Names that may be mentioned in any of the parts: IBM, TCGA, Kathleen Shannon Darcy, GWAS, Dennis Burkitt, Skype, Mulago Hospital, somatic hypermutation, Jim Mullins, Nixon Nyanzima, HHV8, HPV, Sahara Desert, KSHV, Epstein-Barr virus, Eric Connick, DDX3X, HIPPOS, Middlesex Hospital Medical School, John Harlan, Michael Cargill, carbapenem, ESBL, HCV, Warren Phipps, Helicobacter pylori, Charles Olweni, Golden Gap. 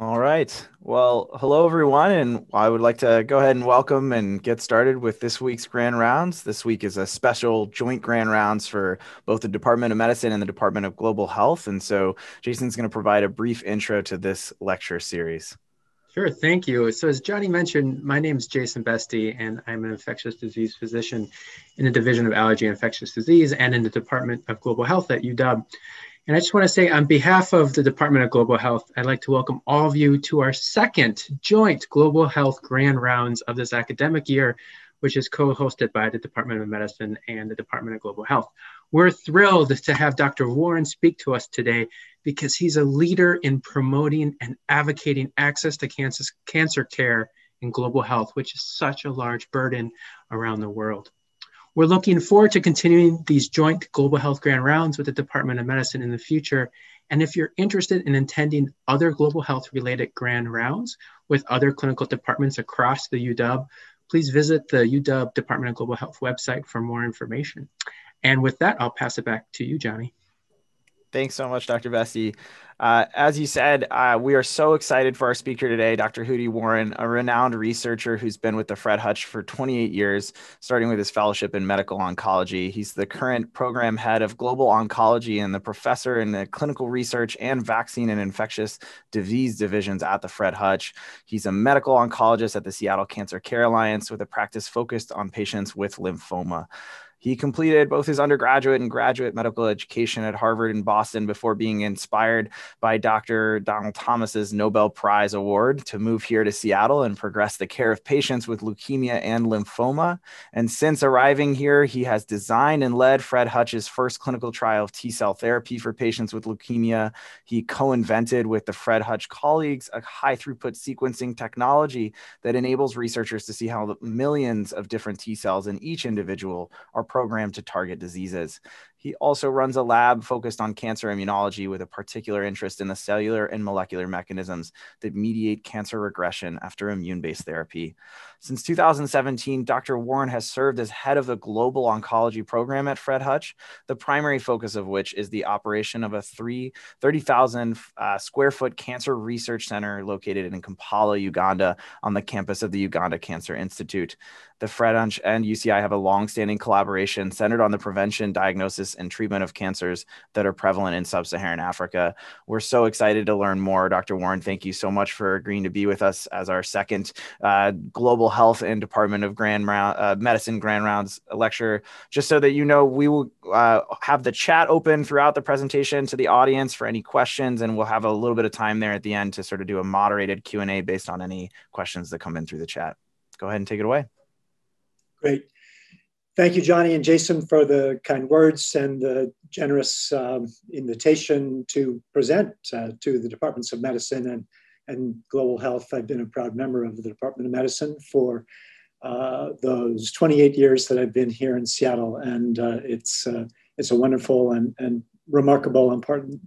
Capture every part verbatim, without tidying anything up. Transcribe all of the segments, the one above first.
All right. Well, hello, everyone. And I would like to go ahead and welcome and get started with this week's Grand Rounds. This week is a special joint Grand Rounds for both the Department of Medicine and the Department of Global Health. And so Jason's going to provide a brief intro to this lecture series. Sure. Thank you. So as Johnny mentioned, my name is Jason Besty, and I'm an infectious disease physician in the Division of Allergy and Infectious Disease and in the Department of Global Health at U W. And I just want to say, on behalf of the Department of Global Health, I'd like to welcome all of you to our second joint Global Health Grand Rounds of this academic year, which is co-hosted by the Department of Medicine and the Department of Global Health. We're thrilled to have Doctor Warren speak to us today because he's a leader in promoting and advocating access to cancer, cancer care in global health, which is such a large burden around the world. We're looking forward to continuing these joint Global Health Grand Rounds with the Department of Medicine in the future. And if you're interested in attending other global health related Grand Rounds with other clinical departments across the U W, please visit the U W Department of Global Health website for more information. And with that, I'll pass it back to you, Johnny. Thanks so much, Doctor Besty. Uh, as you said, uh, we are so excited for our speaker today, Doctor Hootie Warren, a renowned researcher who's been with the Fred Hutch for twenty-eight years, starting with his fellowship in medical oncology. He's the current program head of global oncology and the professor in the clinical research and vaccine and infectious disease divisions at the Fred Hutch. He's a medical oncologist at the Seattle Cancer Care Alliance with a practice focused on patients with lymphoma. He completed both his undergraduate and graduate medical education at Harvard and Boston before being inspired by Doctor Donald Thomas's Nobel Prize Award to move here to Seattle and progress the care of patients with leukemia and lymphoma. And since arriving here, he has designed and led Fred Hutch's first clinical trial of T-cell therapy for patients with leukemia. He co-invented with the Fred Hutch colleagues a high-throughput sequencing technology that enables researchers to see how millions of different T-cells in each individual are program to target diseases. He also runs a lab focused on cancer immunology with a particular interest in the cellular and molecular mechanisms that mediate cancer regression after immune-based therapy. Since two thousand seventeen, Doctor Warren has served as head of the global oncology program at Fred Hutch, the primary focus of which is the operation of a thirty thousand uh, square foot cancer research center located in Kampala, Uganda, on the campus of the Uganda Cancer Institute. The Fred Hutch and U C I have a long-standing collaboration centered on the prevention, diagnosis, and treatment of cancers that are prevalent in sub-Saharan Africa. We're so excited to learn more. Doctor Warren, thank you so much for agreeing to be with us as our second uh, Global Health and Department of Grand Round, uh, Medicine Grand Rounds lecture. Just so that you know, we will uh, have the chat open throughout the presentation to the audience for any questions, and we'll have a little bit of time there at the end to sort of do a moderated Q and A based on any questions that come in through the chat. Go ahead and take it away. Great. Thank you, Johnny and Jason, for the kind words and the generous um, invitation to present uh, to the Departments of Medicine and, and Global Health. I've been a proud member of the Department of Medicine for uh, those twenty-eight years that I've been here in Seattle, and uh, it's, uh, it's a wonderful and, and remarkable important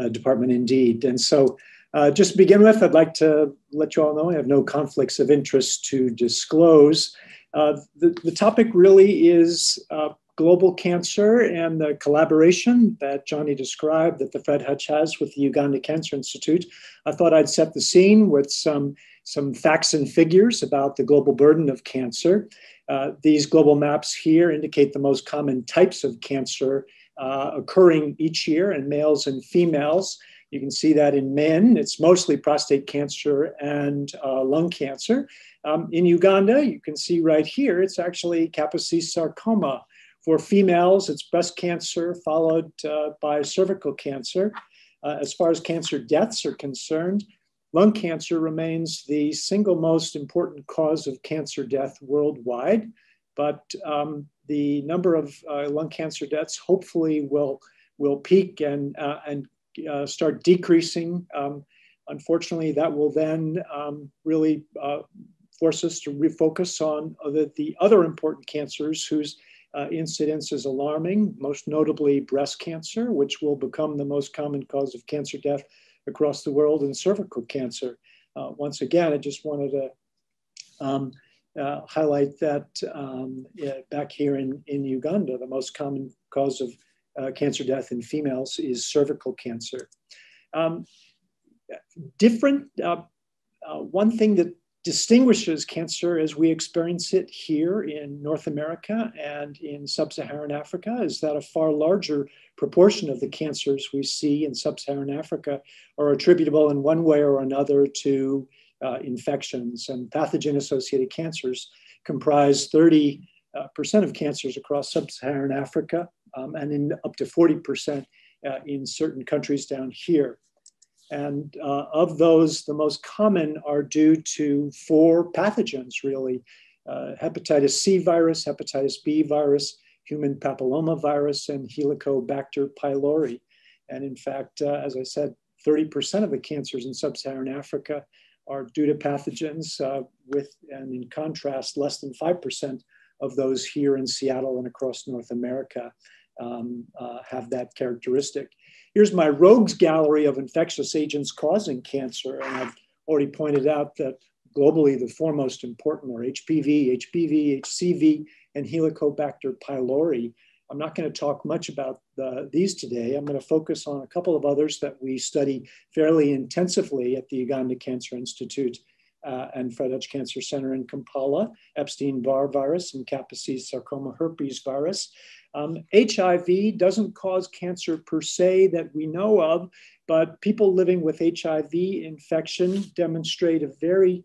uh, department indeed. And so uh, just to begin with, I'd like to let you all know I have no conflicts of interest to disclose. Uh, the, the topic really is uh, global cancer and the collaboration that Johnny described that the Fred Hutch has with the Uganda Cancer Institute. I thought I'd set the scene with some, some facts and figures about the global burden of cancer. Uh, these global maps here indicate the most common types of cancer uh, occurring each year in males and females. You can see that in men, it's mostly prostate cancer and uh, lung cancer. Um, in Uganda, you can see right here, it's actually Kaposi's sarcoma. For females, it's breast cancer followed uh, by cervical cancer. Uh, as far as cancer deaths are concerned, lung cancer remains the single most important cause of cancer death worldwide. But um, the number of uh, lung cancer deaths hopefully will, will peak and, uh, and Uh, start decreasing. Um, unfortunately, that will then um, really uh, force us to refocus on the, the other important cancers whose uh, incidence is alarming, most notably breast cancer, which will become the most common cause of cancer death across the world, and cervical cancer. Uh, once again, I just wanted to um, uh, highlight that um, yeah, back here in, in Uganda, the most common cause of Uh, cancer death in females is cervical cancer. Um, different. Uh, uh, one thing that distinguishes cancer as we experience it here in North America and in sub-Saharan Africa is that a far larger proportion of the cancers we see in sub-Saharan Africa are attributable in one way or another to uh, infections, and pathogen-associated cancers comprise thirty percent uh, of cancers across sub-Saharan Africa um, and in up to forty percent uh, in certain countries down here. And uh, of those, the most common are due to four pathogens, really: uh, hepatitis C virus, hepatitis B virus, human papillomavirus, and Helicobacter pylori. And in fact, uh, as I said, thirty percent of the cancers in sub-Saharan Africa are due to pathogens, uh, with, and in contrast, less than five percent of those here in Seattle and across North America um, uh, have that characteristic. Here's my rogues gallery of infectious agents causing cancer. And I've already pointed out that globally, the four most important are H P V, H B V, H C V, and Helicobacter pylori. I'm not going to talk much about the, these today. I'm going to focus on a couple of others that we study fairly intensively at the Uganda Cancer Institute uh, and Fred Hutch Cancer Center in Kampala: Epstein-Barr virus and Kaposi's sarcoma herpes virus. Um, H I V doesn't cause cancer per se that we know of, but people living with H I V infection demonstrate a very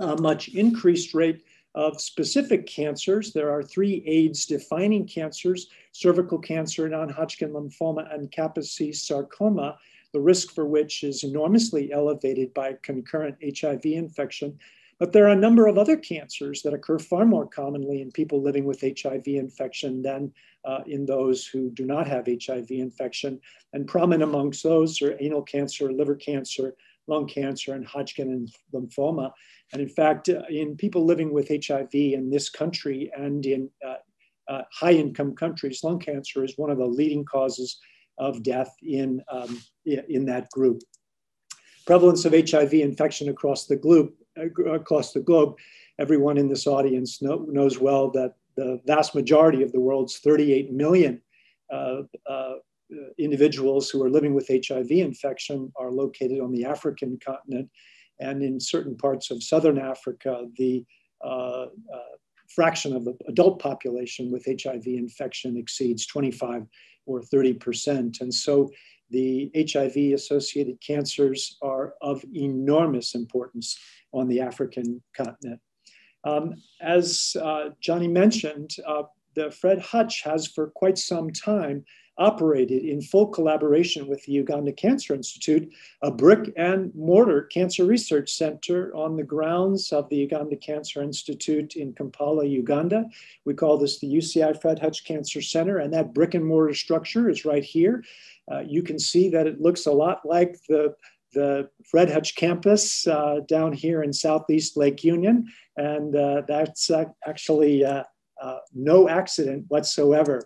uh, much increased rate of specific cancers. There are three AIDS-defining cancers: cervical cancer, non-Hodgkin lymphoma, and Kaposi's sarcoma, the risk for which is enormously elevated by concurrent H I V infection. But there are a number of other cancers that occur far more commonly in people living with H I V infection than uh, in those who do not have H I V infection. And prominent amongst those are anal cancer, liver cancer, lung cancer, and Hodgkin lymphoma. And in fact, in people living with H I V in this country and in uh, uh, high-income countries, lung cancer is one of the leading causes of death in, um, in that group. Prevalence of H I V infection across the globe. Across the globe, everyone in this audience know, knows well that the vast majority of the world's thirty-eight million uh, uh, individuals who are living with H I V infection are located on the African continent. And in certain parts of Southern Africa, the uh, uh, fraction of the adult population with H I V infection exceeds twenty-five or thirty percent. And so the H I V-associated cancers are of enormous importance on the African continent. Um, as uh, Johnny mentioned, uh, the Fred Hutch has for quite some time operated in full collaboration with the Uganda Cancer Institute, a brick and mortar cancer research center on the grounds of the Uganda Cancer Institute in Kampala, Uganda. We call this the U C I Fred Hutch Cancer Center, and that brick and mortar structure is right here. Uh, you can see that it looks a lot like the the Fred Hutch campus uh, down here in Southeast Lake Union. And uh, that's uh, actually uh, uh, no accident whatsoever.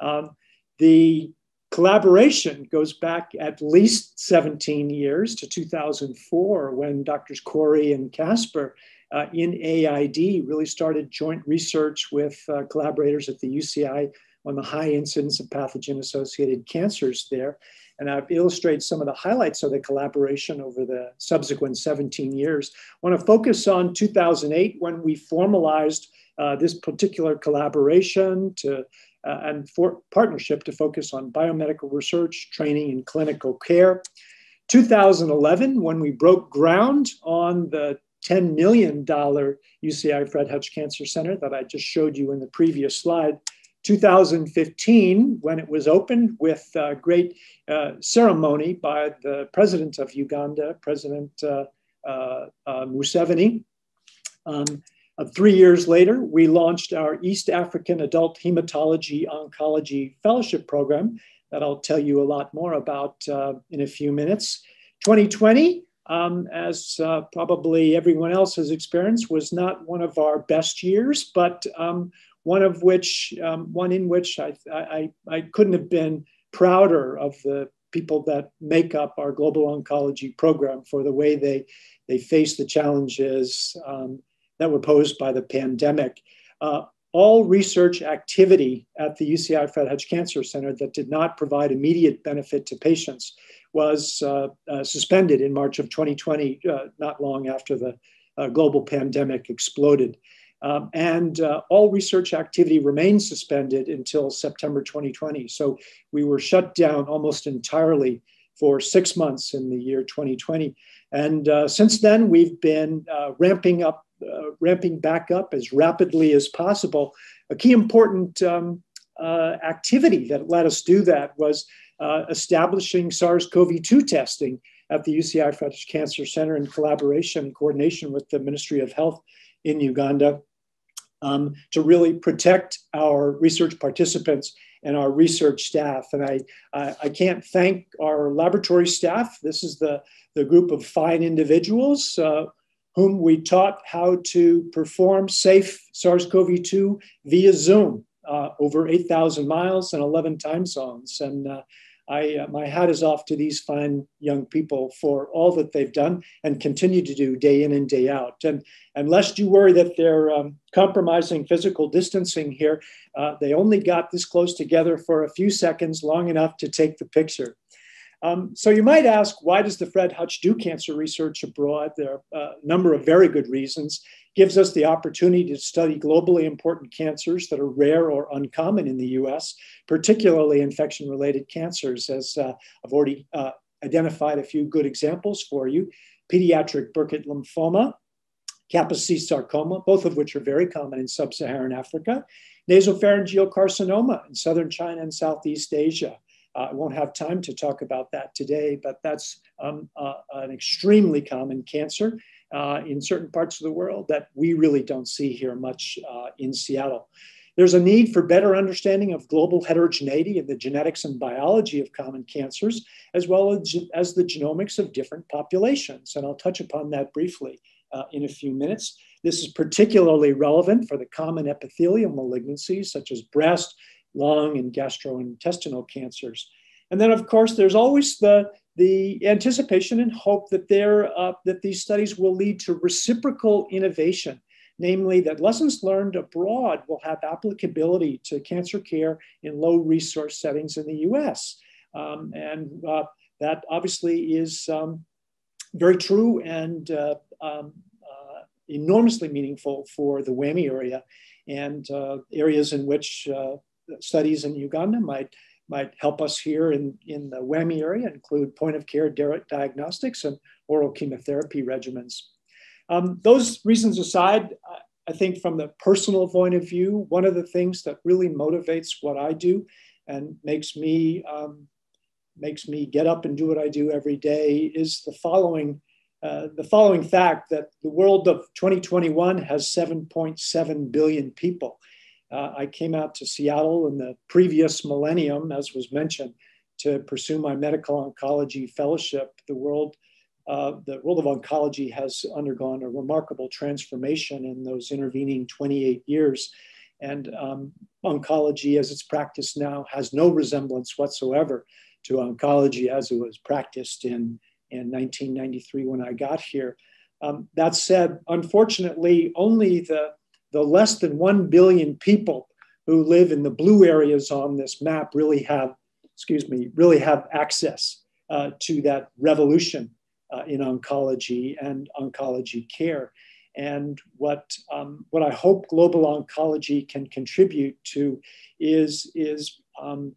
Um, the collaboration goes back at least seventeen years to two thousand four, when Doctors Corey and Casper uh, in A I D really started joint research with uh, collaborators at the U C I on the high incidence of pathogen-associated cancers there. And I've illustrated some of the highlights of the collaboration over the subsequent seventeen years. I want to focus on two thousand eight, when we formalized uh, this particular collaboration to, uh, and for partnership to focus on biomedical research, training, and clinical care. two thousand eleven, when we broke ground on the ten million dollar U C I Fred Hutch Cancer Center that I just showed you in the previous slide. two thousand fifteen, when it was opened with a great uh, ceremony by the president of Uganda, President uh, uh, uh, Museveni. Um, uh, three years later, we launched our East African Adult Hematology Oncology Fellowship Program that I'll tell you a lot more about uh, in a few minutes. twenty twenty, um, as uh, probably everyone else has experienced, was not one of our best years, but um, One of which, um, one in which I, I, I couldn't have been prouder of the people that make up our global oncology program for the way they, they face the challenges um, that were posed by the pandemic. Uh, all research activity at the U C I Fred Hutch Cancer Center that did not provide immediate benefit to patients was uh, uh, suspended in March of twenty twenty, uh, not long after the uh, global pandemic exploded. Um, and uh, all research activity remained suspended until September twenty twenty. So we were shut down almost entirely for six months in the year twenty twenty. And uh, since then, we've been uh, ramping up, uh, ramping back up as rapidly as possible. A key important um, uh, activity that let us do that was uh, establishing SARS CoV two testing at the U C I Fred Hutch Cancer Center in collaboration and coordination with the Ministry of Health in Uganda, um, to really protect our research participants and our research staff. And I, I, I can't thank our laboratory staff. This is the, the group of fine individuals uh, whom we taught how to perform safe SARS CoV two via Zoom uh, over eight thousand miles and eleven time zones. And uh, I, uh, my hat is off to these fine young people for all that they've done and continue to do day in and day out. And, and lest you worry that they're um, compromising physical distancing here, uh, they only got this close together for a few seconds, long enough to take the picture. Um, so you might ask, why does the Fred Hutch do cancer research abroad? There are a number of very good reasons. Gives us the opportunity to study globally important cancers that are rare or uncommon in the U S, particularly infection-related cancers, as uh, I've already uh, identified a few good examples for you. Pediatric Burkitt lymphoma, Kaposi's sarcoma, both of which are very common in sub-Saharan Africa, nasopharyngeal carcinoma in southern China and Southeast Asia. Uh, I won't have time to talk about that today, but that's um, uh, an extremely common cancer uh, in certain parts of the world that we really don't see here much uh, in Seattle. There's a need for better understanding of global heterogeneity in the genetics and biology of common cancers, as well as, as the genomics of different populations. And I'll touch upon that briefly uh, in a few minutes. This is particularly relevant for the common epithelial malignancies, such as breast, lung, and gastrointestinal cancers. And then, of course, there's always the, the anticipation and hope that, there, uh, that these studies will lead to reciprocal innovation, namely that lessons learned abroad will have applicability to cancer care in low-resource settings in the U S. Um, and uh, that obviously is um, very true and uh, um, uh, enormously meaningful for the WAMI area and uh, areas in which uh, studies in Uganda might, might help us here in, in the WAMI area, include point-of-care diagnostics and oral chemotherapy regimens. Um, those reasons aside, I think from the personal point of view, one of the things that really motivates what I do and makes me, um, makes me get up and do what I do every day is the following, uh, the following fact that the world of twenty twenty-one has seven point seven billion people. Uh, I came out to Seattle in the previous millennium, as was mentioned, to pursue my medical oncology fellowship. The world, uh, the world of oncology has undergone a remarkable transformation in those intervening twenty-eight years. And um, oncology, as it's practiced now, has no resemblance whatsoever to oncology as it was practiced in, in nineteen ninety-three when I got here. Um, that said, unfortunately, only the The less than one billion people who live in the blue areas on this map really have, excuse me, really have access uh, to that revolution uh, in oncology and oncology care. And what, um, what I hope global oncology can contribute to is, is um,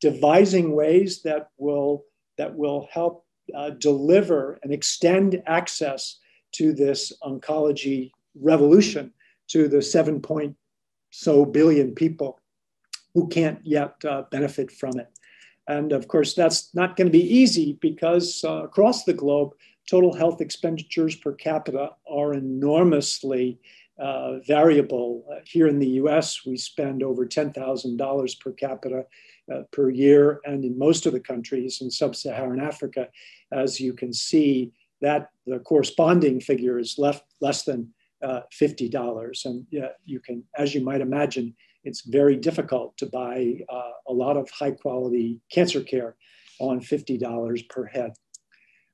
devising ways that will, that will help uh, deliver and extend access to this oncology revolution to the seven point so billion people who can't yet uh, benefit from it. And of course, that's not going to be easy because uh, across the globe, total health expenditures per capita are enormously uh, variable. Uh, here in the U S, we spend over ten thousand dollars per capita uh, per year. And in most of the countries in sub-Saharan Africa, as you can see, that the corresponding figure is left less than Uh, fifty dollars. And yeah, you can, as you might imagine, it's very difficult to buy uh, a lot of high quality cancer care on fifty dollars per head.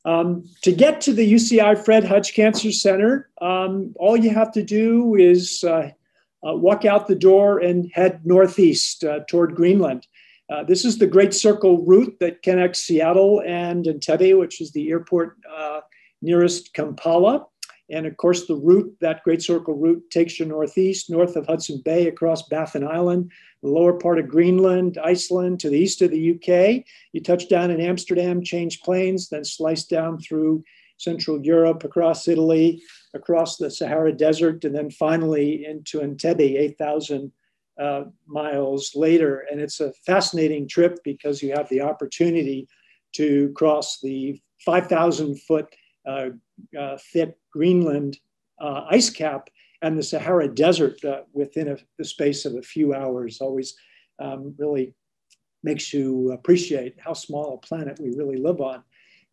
Um, to get to the U C I Fred Hutch Cancer Center, um, all you have to do is uh, uh, walk out the door and head northeast uh, toward Greenland. Uh, this is the Great Circle route that connects Seattle and Entebbe, which is the airport uh, nearest Kampala. And of course, the route, that Great Circle route, takes you northeast, north of Hudson Bay, across Baffin Island, the lower part of Greenland, Iceland, to the east of the U K. You touch down in Amsterdam, change planes, then slice down through Central Europe, across Italy, across the Sahara Desert, and then finally into Entebbe, eight thousand uh, miles later. And it's a fascinating trip because you have the opportunity to cross the five thousand foot uh, uh, thick Greenland uh, ice cap and the Sahara Desert uh, within a, the space of a few hours. Always um, really makes you appreciate how small a planet we really live on.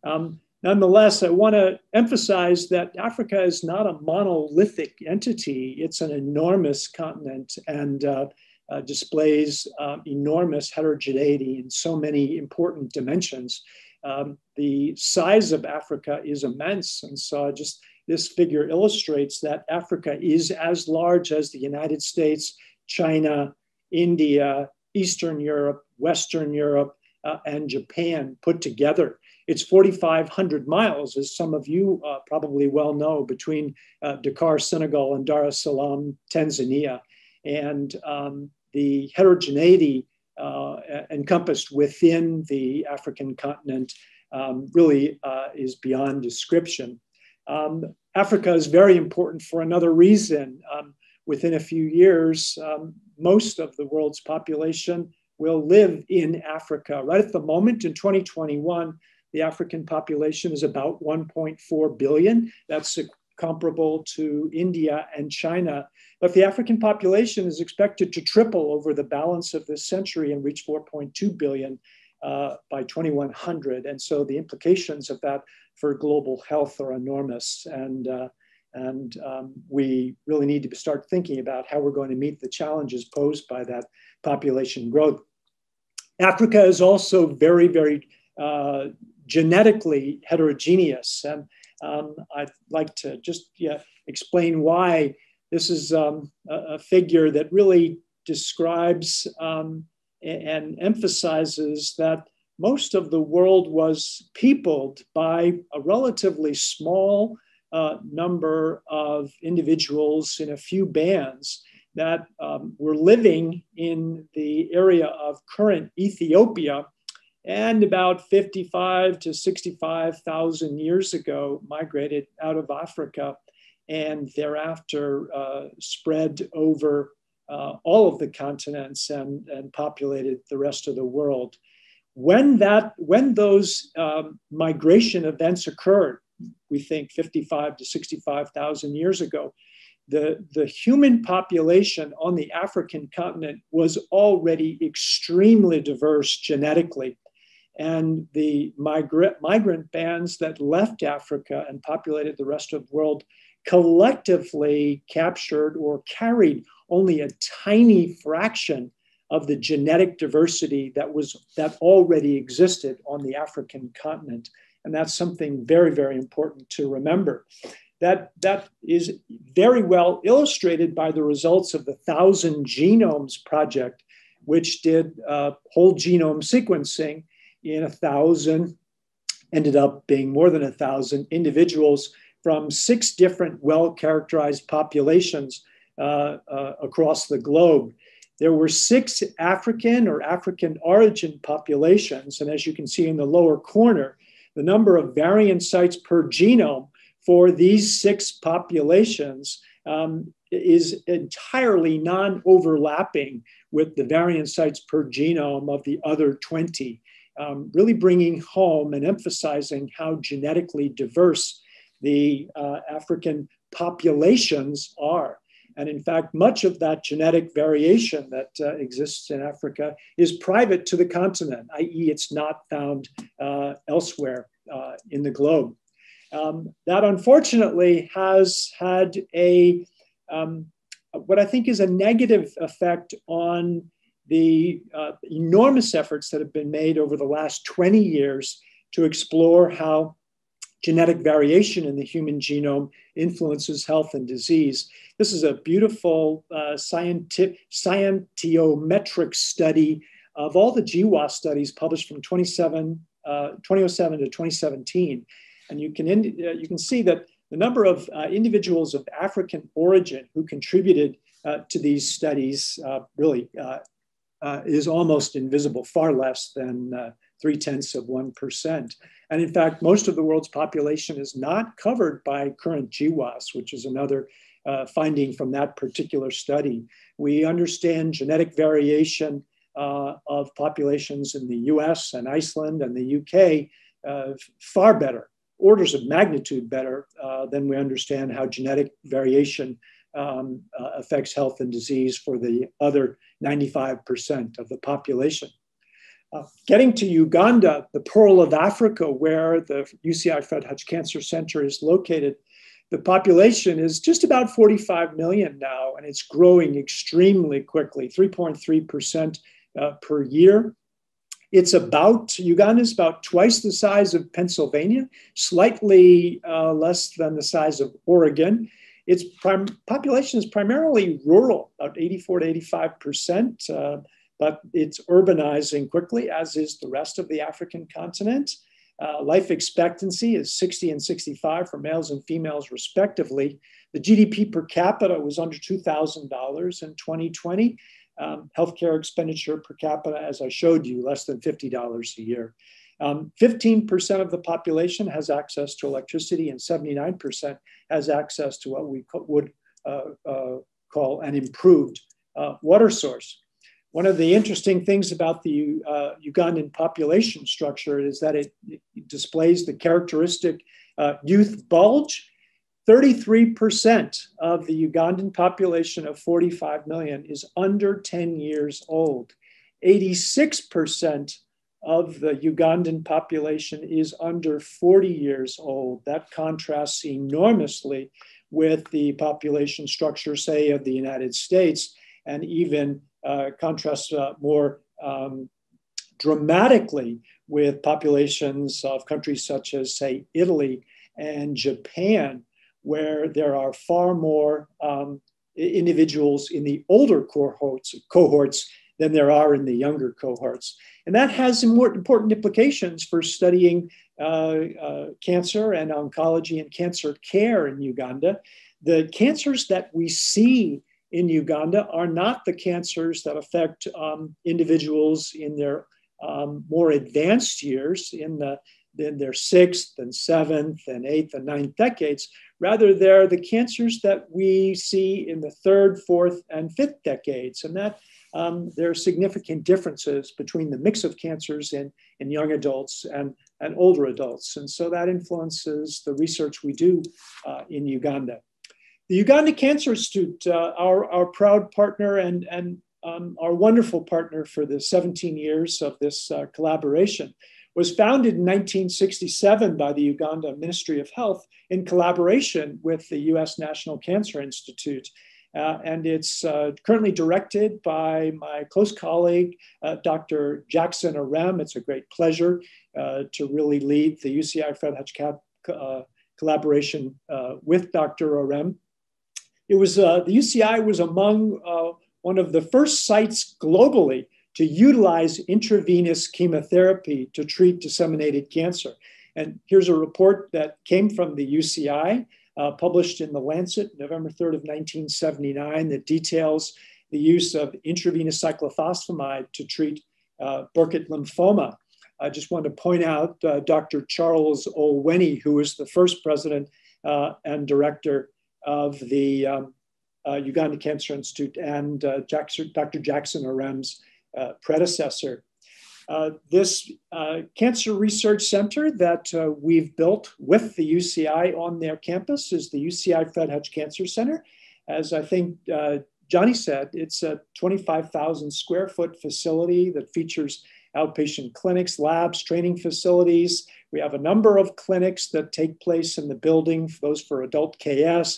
Um, nonetheless, I want to emphasize that Africa is not a monolithic entity. It's an enormous continent and uh, uh, displays uh, enormous heterogeneity in so many important dimensions. Um, the size of Africa is immense, and so just this figure illustrates that Africa is as large as the United States, China, India, Eastern Europe, Western Europe, uh, and Japan put together. It's forty-five hundred miles, as some of you uh, probably well know, between uh, Dakar, Senegal, and Dar es Salaam, Tanzania. And um, the heterogeneity uh, encompassed within the African continent um, really uh, is beyond description. Um, Africa is very important for another reason. Um, within a few years, um, most of the world's population will live in Africa. Right at the moment, in twenty twenty-one, the African population is about one point four billion. That's comparable to India and China. But the African population is expected to triple over the balance of this century and reach four point two billion uh, by twenty-one hundred. And so the implications of that for global health are enormous. And, uh, and um, we really need to start thinking about how we're going to meet the challenges posed by that population growth. Africa is also very, very uh, genetically heterogeneous. And um, I'd like to just yeah, explain why. This is um, a, a figure that really describes um, and emphasizes that most of the world was peopled by a relatively small uh, number of individuals in a few bands that um, were living in the area of current Ethiopia. And about fifty-five to sixty-five thousand years ago, migrated out of Africa and thereafter uh, spread over uh, all of the continents and, and populated the rest of the world. When, that, when those um, migration events occurred, we think fifty-five to sixty-five thousand years ago, the, the human population on the African continent was already extremely diverse genetically. And the migra migrant bands that left Africa and populated the rest of the world collectively captured or carried only a tiny fraction of the genetic diversity that was that already existed on the African continent. And that's something very, very important to remember. That, that is very well illustrated by the results of the Thousand Genomes Project, which did uh, whole genome sequencing in a thousand, ended up being more than a thousand individuals from six different well-characterized populations uh, uh, across the globe. There were six African or African origin populations. And as you can see in the lower corner, the number of variant sites per genome for these six populations um, is entirely non-overlapping with the variant sites per genome of the other twenty, um, really bringing home and emphasizing how genetically diverse the uh, African populations are. And in fact, much of that genetic variation that uh, exists in Africa is private to the continent, that is it's not found uh, elsewhere uh, in the globe. Um, that unfortunately has had a, um, what I think is a negative effect on the uh, enormous efforts that have been made over the last twenty years to explore how genetic variation in the human genome influences health and disease. This is a beautiful uh, scientiometric study Of all the G W A S studies published from twenty-seven, uh, twenty oh seven to twenty seventeen, and you can, in, uh, you can see that the number of uh, individuals of African origin who contributed uh, to these studies uh, really uh, uh, is almost invisible, far less than uh, three-tenths of one percent. And in fact, most of the world's population is not covered by current G W A S, which is another uh, finding from that particular study. We understand genetic variation uh, of populations in the U S and Iceland and the U K uh, far better, orders of magnitude better uh, than we understand how genetic variation um, uh, affects health and disease for the other ninety-five percent of the population. Uh, getting to Uganda, the Pearl of Africa, where the U C I Fred Hutch Cancer Center is located, the population is just about forty-five million now, and it's growing extremely quickly, three point three percent uh, per year. It's about, Uganda is about twice the size of Pennsylvania, slightly uh, less than the size of Oregon. Its population is primarily rural, about eighty-four to eighty-five percent. Uh, but it's urbanizing quickly, as is the rest of the African continent. Uh, life expectancy is sixty and sixty-five for males and females, respectively. The G D P per capita was under two thousand dollars in twenty twenty. Um, healthcare expenditure per capita, as I showed you, less than fifty dollars a year. Um, fifteen percent of the population has access to electricity, and seventy-nine percent has access to what we co- would uh, uh, call an improved uh, water source. One of the interesting things about the uh, Ugandan population structure is that it, it displays the characteristic uh, youth bulge. thirty-three percent of the Ugandan population of forty-five million is under ten years old. eighty-six percent of the Ugandan population is under forty years old. That contrasts enormously with the population structure, say, of the United States, and even Uh, contrasts uh, more um, dramatically with populations of countries such as, say, Italy and Japan, where there are far more um, individuals in the older cohorts, cohorts than there are in the younger cohorts. And that has some more important implications for studying uh, uh, cancer and oncology and cancer care in Uganda. The cancers that we see in Uganda are not the cancers that affect um, individuals in their um, more advanced years, in, the, in their sixth and seventh and eighth and ninth decades. Rather, they're the cancers that we see in the third, fourth, and fifth decades. And that um, there are significant differences between the mix of cancers in, in young adults and, and older adults. And so that influences the research we do uh, in Uganda. The Uganda Cancer Institute, uh, our, our proud partner and, and um, our wonderful partner for the seventeen years of this uh, collaboration, was founded in nineteen sixty-seven by the Uganda Ministry of Health in collaboration with the U S National Cancer Institute. Uh, and it's uh, currently directed by my close colleague, uh, Doctor Jackson Orem. It's a great pleasure uh, to really lead the U C I Fred Hutch uh, collaboration uh, with Doctor Orem. It was, uh, the U C I was among uh, one of the first sites globally to utilize intravenous chemotherapy to treat disseminated cancer. And here's a report that came from the U C I, uh, published in The Lancet, November third of nineteen seventy-nine, that details the use of intravenous cyclophosphamide to treat uh, Burkitt lymphoma. I just want to point out uh, Doctor Charles Olweni, who was the first president uh, and director of the um, uh, Uganda Cancer Institute, and uh, Jackson, Doctor Jackson Orem's uh, predecessor. Uh, this uh, cancer research center that uh, we've built with the U C I on their campus is the U C I Fred Hutch Cancer Center. As I think uh, Johnny said, it's a twenty-five thousand square foot facility that features outpatient clinics, labs, training facilities. We have a number of clinics that take place in the building, those for adult K S,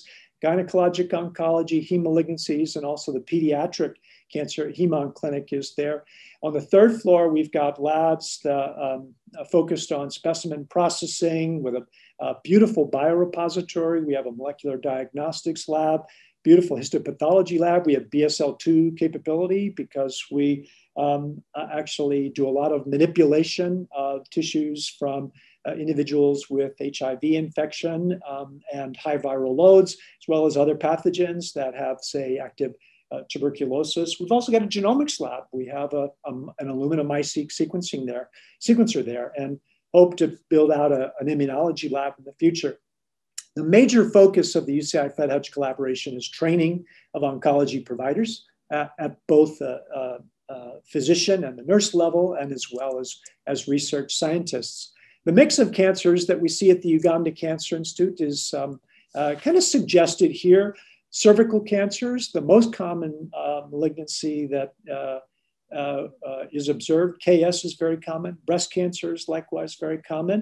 gynecologic oncology, heme malignancies, and also the pediatric cancer heme clinic is there. On the third floor, we've got labs that, um, focused on specimen processing with a, a beautiful biorepository. We have a molecular diagnostics lab, beautiful histopathology lab. We have B S L two capability because we um, actually do a lot of manipulation of tissues from uh, individuals with H I V infection um, and high viral loads, as well as other pathogens that have, say, active Uh, tuberculosis. We've also got a genomics lab. We have a, um, an Illumina MiSeq sequencing there, sequencer there, and hope to build out a, an immunology lab in the future. The major focus of the U C I Fred Hutch collaboration is training of oncology providers at, at both the uh, uh, physician and the nurse level, and as well as, as research scientists. The mix of cancers that we see at the Uganda Cancer Institute is um, uh, kind of suggested here. Cervical cancers, the most common uh, malignancy that uh, uh, uh, is observed. K S is very common. Breast cancers, likewise, very common.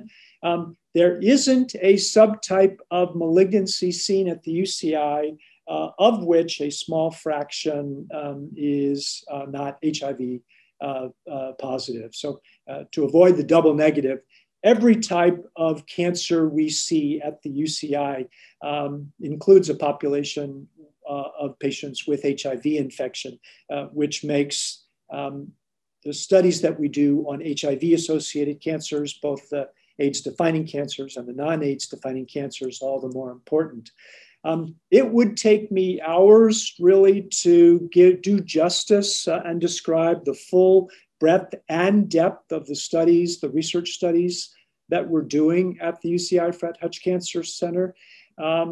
Um, there isn't a subtype of malignancy seen at the U C I, uh, of which a small fraction um, is uh, not H I V uh, uh, positive. So uh, to avoid the double negative, every type of cancer we see at the U C I um, includes a population uh, of patients with H I V infection, uh, which makes um, the studies that we do on H I V-associated cancers, both the AIDS-defining cancers and the non-AIDS-defining cancers, all the more important. Um, it would take me hours, really, to give, do justice uh, and describe the full breadth and depth of the studies, the research studies that we're doing at the U C I Fred Hutch Cancer Center. Um,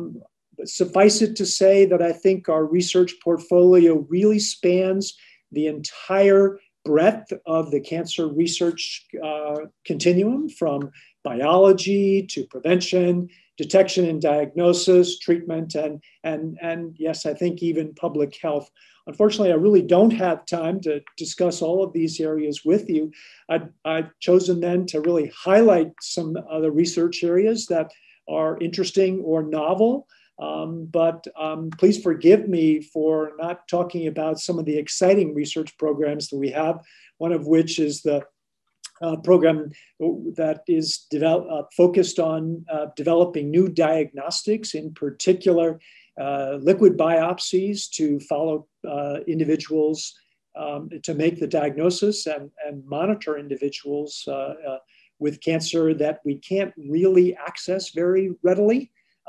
suffice it to say that I think our research portfolio really spans the entire breadth of the cancer research uh, continuum, from biology to prevention, detection and diagnosis, treatment, and, and, and yes, I think even public health. Unfortunately, I really don't have time to discuss all of these areas with you. I've, I've chosen then to really highlight some other research areas that are interesting or novel, um, but um, please forgive me for not talking about some of the exciting research programs that we have, one of which is the Uh, program that is develop, uh, focused on uh, developing new diagnostics, in particular uh, liquid biopsies, to follow uh, individuals um, to make the diagnosis and, and monitor individuals uh, uh, with cancer that we can't really access very readily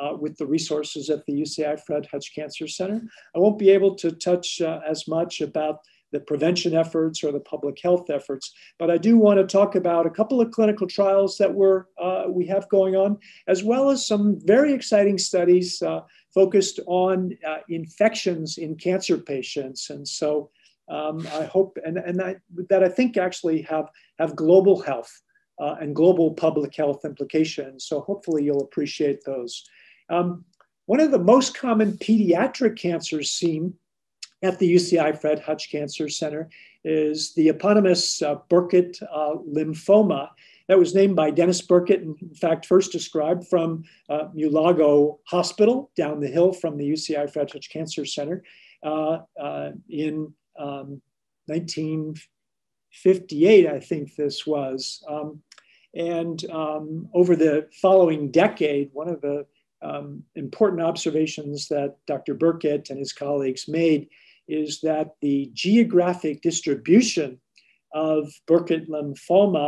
uh, with the resources at the U C I Fred Hutch Cancer Center. I won't be able to touch uh, as much about the prevention efforts or the public health efforts, but I do want to talk about a couple of clinical trials that we're, uh, we have going on, as well as some very exciting studies uh, focused on uh, infections in cancer patients. And so um, I hope, and, and I, that I think actually have, have global health uh, and global public health implications. So hopefully you'll appreciate those. Um, one of the most common pediatric cancers seen at the U C I Fred Hutch Cancer Center is the eponymous uh, Burkitt uh, lymphoma that was named by Dennis Burkitt, and in fact first described from uh, Mulago Hospital down the hill from the U C I Fred Hutch Cancer Center uh, uh, in um, nineteen fifty-eight, I think this was. Um, and um, over the following decade, one of the um, important observations that Doctor Burkitt and his colleagues made is that the geographic distribution of Burkitt lymphoma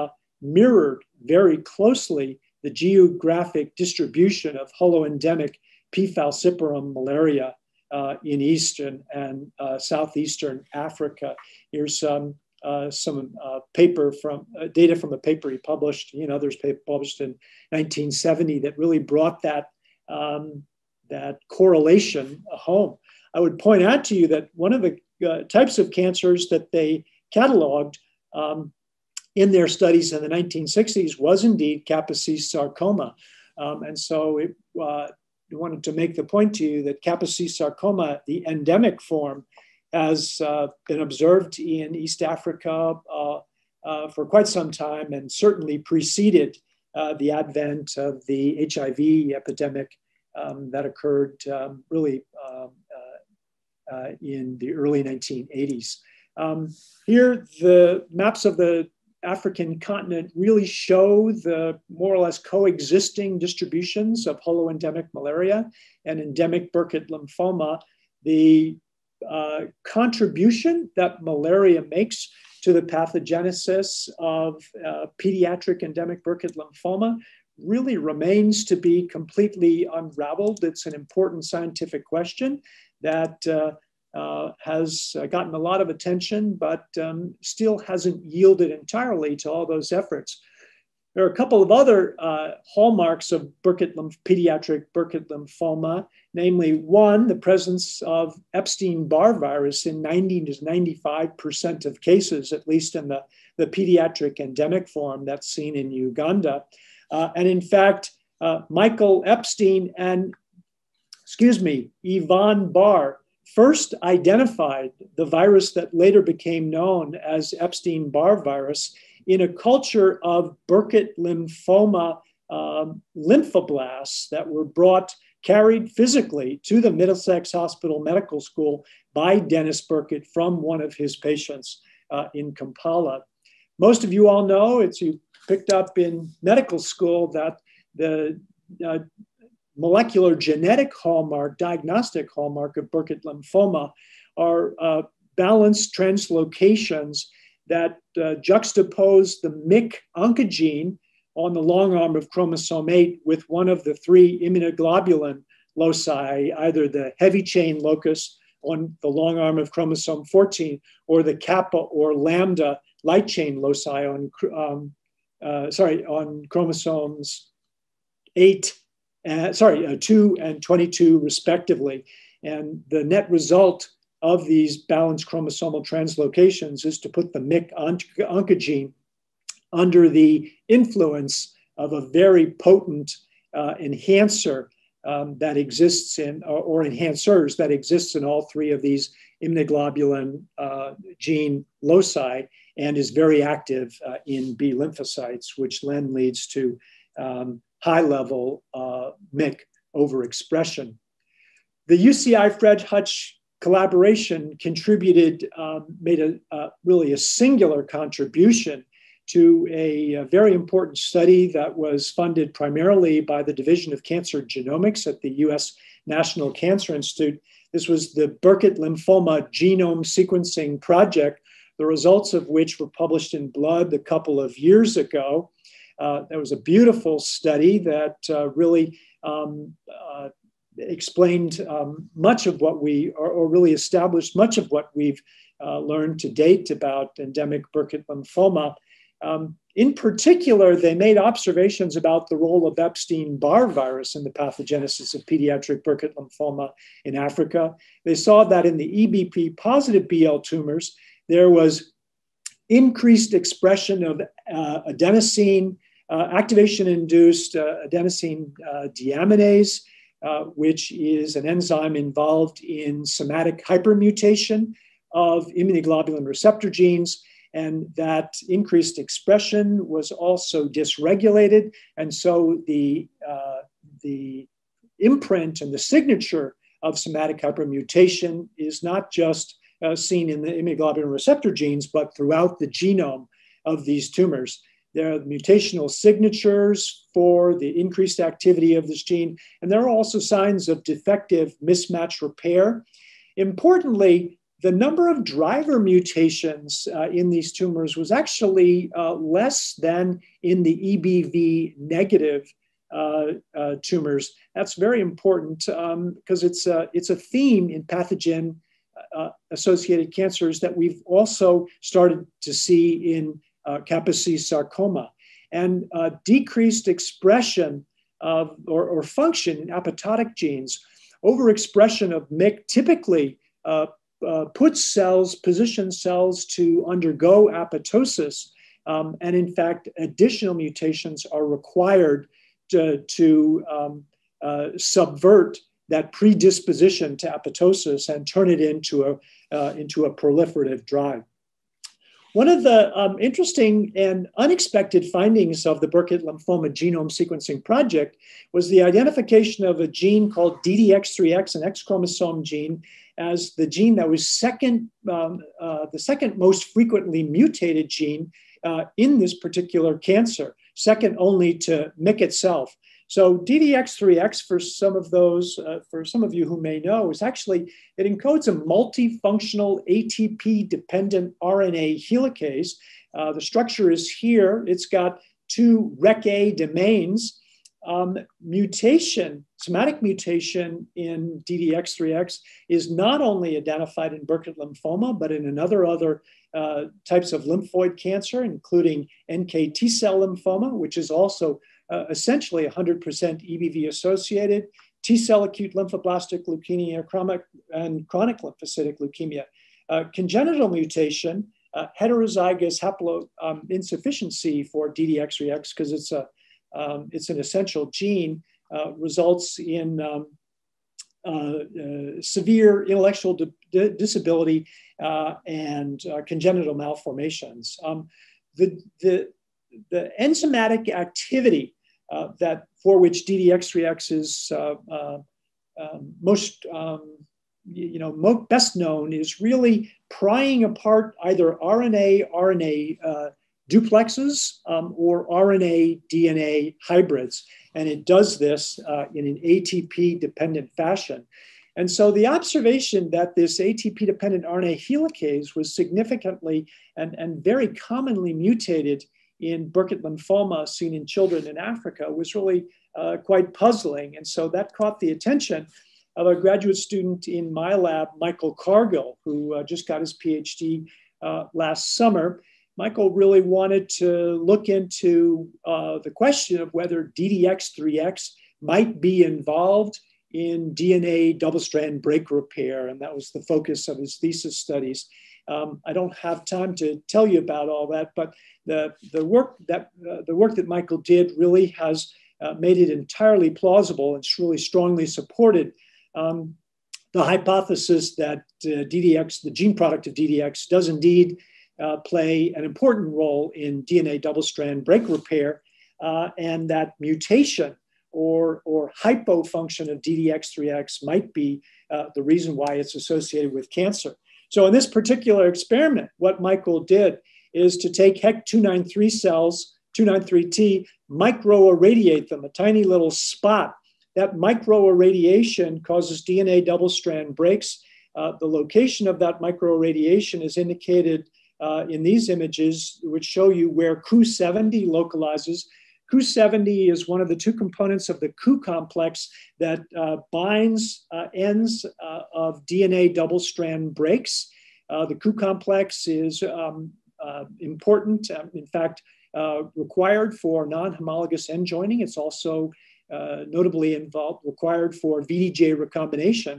mirrored very closely the geographic distribution of holoendemic P. falciparum malaria uh, in eastern and uh, southeastern Africa. Here's um, uh, some uh, paper from uh, data from a paper he published, you know, others published in nineteen seventy, that really brought that um, that correlation home. I would point out to you that one of the uh, types of cancers that they cataloged um, in their studies in the nineteen sixties was indeed Kaposi's sarcoma. Um, and so I uh, wanted to make the point to you that Kaposi's sarcoma, the endemic form, has uh, been observed in East Africa uh, uh, for quite some time, and certainly preceded uh, the advent of the H I V epidemic um, that occurred um, really um, Uh, in the early nineteen eighties. Um, here, the maps of the African continent really show the more or less coexisting distributions of holoendemic malaria and endemic Burkitt lymphoma. The uh, contribution that malaria makes to the pathogenesis of uh, pediatric endemic Burkitt lymphoma really remains to be completely unraveled. It's an important scientific question that uh, uh, has gotten a lot of attention, but um, still hasn't yielded entirely to all those efforts. There are a couple of other uh, hallmarks of Burkitt pediatric Burkitt lymphoma, namely one, the presence of Epstein-Barr virus in ninety to ninety-five percent of cases, at least in the, the pediatric endemic form that's seen in Uganda. Uh, and in fact, uh, Michael Epstein and, excuse me, Yvonne Barr first identified the virus that later became known as Epstein-Barr virus in a culture of Burkitt lymphoma um, lymphoblasts that were brought, carried physically to the Middlesex Hospital Medical School by Dennis Burkitt from one of his patients uh, in Kampala. Most of you all know, it's you picked up in medical school, that the uh, molecular genetic hallmark, diagnostic hallmark of Burkitt lymphoma are uh, balanced translocations that uh, juxtapose the M Y C oncogene on the long arm of chromosome eight with one of the three immunoglobulin loci, either the heavy chain locus on the long arm of chromosome fourteen or the kappa or lambda light chain loci on, um, uh, sorry, on chromosomes eight, uh, sorry, uh, two and twenty-two respectively. And the net result of these balanced chromosomal translocations is to put the M Y C oncogene under the influence of a very potent uh, enhancer um, that exists in, or, or enhancers that exists in all three of these immunoglobulin uh, gene loci and is very active uh, in B lymphocytes, which then leads to um, high level uh, M Y C overexpression. The U C I Fred Hutch collaboration contributed, um, made a uh, really a singular contribution to a, a very important study that was funded primarily by the Division of Cancer Genomics at the U S National Cancer Institute. This was the Burkitt Lymphoma Genome Sequencing Project, the results of which were published in Blood a couple of years ago. Uh, that was a beautiful study that uh, really um, uh, explained um, much of what we, or, or really established much of what we've uh, learned to date about endemic Burkitt lymphoma. Um, in particular, they made observations about the role of Epstein-Barr virus in the pathogenesis of pediatric Burkitt lymphoma in Africa. They saw that in the E B P-positive B L tumors, there was increased expression of uh, adenosine, uh, activation-induced uh, adenosine uh, deaminase, Uh, which is an enzyme involved in somatic hypermutation of immunoglobulin receptor genes. And that increased expression was also dysregulated. And so the, uh, the imprint and the signature of somatic hypermutation is not just uh, seen in the immunoglobulin receptor genes, but throughout the genome of these tumors. There are mutational signatures for the increased activity of this gene, and there are also signs of defective mismatch repair. Importantly, the number of driver mutations uh, in these tumors was actually uh, less than in the E B V negative uh, uh, tumors. That's very important because um, it's, uh, it's a theme in pathogen uh, associated cancers that we've also started to see in Uh, Kaposi's sarcoma, and uh, decreased expression of, or, or function in apoptotic genes. Overexpression of M Y C typically uh, uh, puts cells, positions cells to undergo apoptosis, um, and in fact, additional mutations are required to, to um, uh, subvert that predisposition to apoptosis and turn it into a, uh, into a proliferative drive. One of the um, interesting and unexpected findings of the Burkitt Lymphoma Genome Sequencing Project was the identification of a gene called D D X three X, an X chromosome gene, as the gene that was second, um, uh, the second most frequently mutated gene uh, in this particular cancer, second only to M Y C itself. So D D X three X, for some of those, uh, for some of you who may know, is actually, it encodes a multifunctional A T P-dependent R N A helicase. Uh, the structure is here. It's got two R E C A domains. Um, mutation, somatic mutation in D D X three X is not only identified in Burkitt lymphoma, but in another other uh, types of lymphoid cancer, including N K T cell lymphoma, which is also uh, essentially one hundred percent E B V associated, T cell acute lymphoblastic leukemia, chronic, and chronic lymphocytic leukemia. Uh, congenital mutation, uh, heterozygous haploinsufficiency um, for D D X three X, because it's a Um, it's an essential gene, uh, results in um, uh, uh, severe intellectual di di disability uh, and uh, congenital malformations. Um, the, the, the enzymatic activity uh, that for which D D X three X is uh, uh, um, most, um, you know, most best known is really prying apart either R N A, R N A uh, duplexes um, or R N A D N A hybrids. And it does this uh, in an A T P-dependent fashion. And so the observation that this A T P-dependent R N A helicase was significantly and, and very commonly mutated in Burkitt lymphoma seen in children in Africa was really uh, quite puzzling. And so that caught the attention of a graduate student in my lab, Michael Cargill, who uh, just got his PhD uh, last summer. Michael really wanted to look into uh, the question of whether D D X three X might be involved in D N A double-strand break repair, and that was the focus of his thesis studies. Um, I don't have time to tell you about all that, but the, the, work, that, uh, the work that Michael did really has uh, made it entirely plausible and really strongly supported um, the hypothesis that uh, D D X, the gene product of D D X, does indeed Uh, play an important role in D N A double-strand break repair, uh, and that mutation or, or hypofunction of D D X three X might be uh, the reason why it's associated with cancer. So in this particular experiment, what Michael did is to take H E C two ninety-three cells, two ninety-three T, microirradiate them, a tiny little spot. That microirradiation causes D N A double-strand breaks. Uh, the location of that microirradiation is indicated Uh, in these images, which show you where Ku seventy localizes. Ku seventy is one of the two components of the Ku complex that uh, binds uh, ends uh, of D N A double-strand breaks. Uh, the Ku complex is um, uh, important, um, in fact, uh, required for non-homologous end joining. It's also uh, notably involved, required for V D J recombination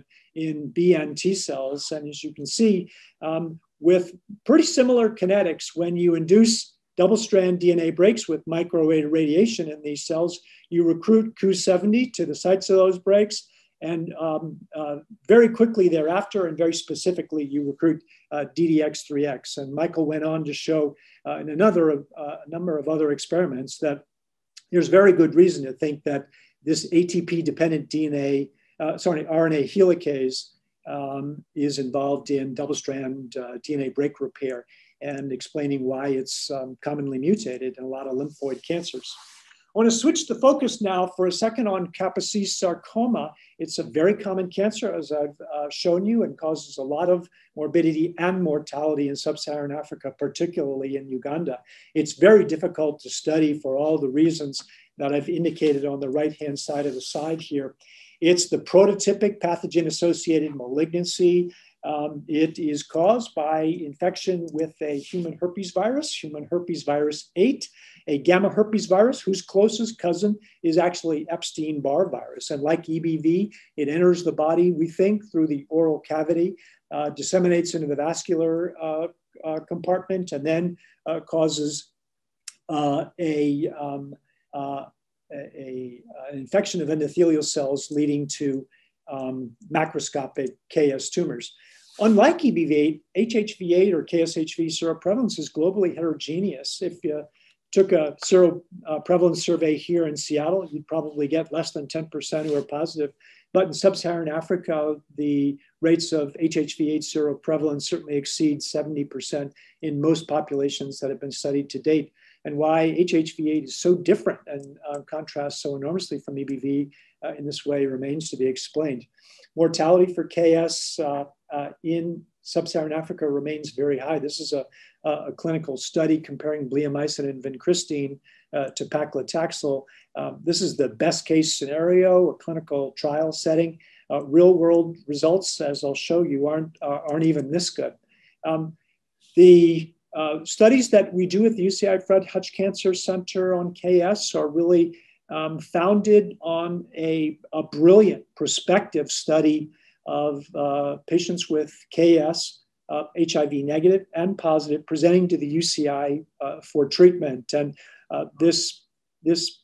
in B and T cells. And as you can see, um, with pretty similar kinetics, when you induce double-strand D N A breaks with microwave radiation in these cells, you recruit Ku seventy to the sites of those breaks, and um, uh, very quickly thereafter, and very specifically, you recruit uh, D D X three X. And Michael went on to show uh, in another uh, number of other experiments that there's very good reason to think that this A T P-dependent D N A, uh, sorry, R N A helicase Um, is involved in double-strand uh, D N A break repair and explaining why it's um, commonly mutated in a lot of lymphoid cancers. I want to switch the focus now for a second on Kaposi's sarcoma. It's a very common cancer, as I've uh, shown you, and causes a lot of morbidity and mortality in sub-Saharan Africa, particularly in Uganda. It's very difficult to study for all the reasons that I've indicated on the right-hand side of the slide here. It's the prototypic pathogen-associated malignancy. Um, it is caused by infection with a human herpes virus, human herpes virus eight, a gamma herpes virus whose closest cousin is actually Epstein-Barr virus. And like E B V, it enters the body, we think, through the oral cavity, uh, disseminates into the vascular uh, uh, compartment, and then uh, causes uh, a... Um, uh, A, an infection of endothelial cells leading to um, macroscopic K S tumors. Unlike E B V eight, H H V eight or K S H V seroprevalence is globally heterogeneous. If you took a seroprevalence survey here in Seattle, you'd probably get less than ten percent who are positive. But in sub-Saharan Africa, the rates of H H V eight seroprevalence certainly exceed seventy percent in most populations that have been studied to date. and why H H V eight is so different and uh, contrasts so enormously from E B V uh, in this way remains to be explained. Mortality for K S uh, uh, in sub-Saharan Africa remains very high. This is a, a clinical study comparing bleomycin and vincristine uh, to paclitaxel. Um, this is the best case scenario, a clinical trial setting. Uh, real world results, as I'll show you, aren't, uh, aren't even this good. Um, the uh, studies that we do at the U C I Fred Hutch Cancer Center on K S are really um, founded on a, a brilliant prospective study of uh, patients with K S, uh, H I V negative and positive, presenting to the U C I uh, for treatment. And uh, this, this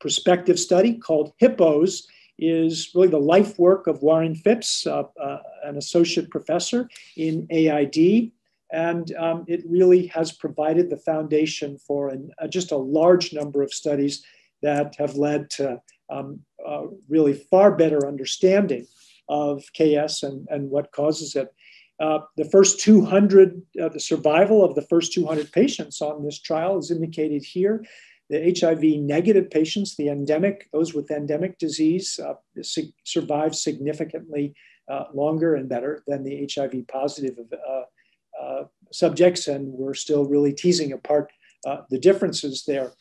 prospective study called HIPPOS is really the life work of Warren Phipps, uh, uh, an associate professor in A I D. And um, it really has provided the foundation for an, uh, just a large number of studies that have led to um, uh, really far better understanding of K S and, and what causes it. Uh, the first two hundred, uh, the survival of the first two hundred patients on this trial is indicated here. The H I V negative patients, the endemic, those with endemic disease uh, su- survive significantly uh, longer and better than the H I V positive uh, uh, subjects. And we're still really teasing apart uh, the differences there.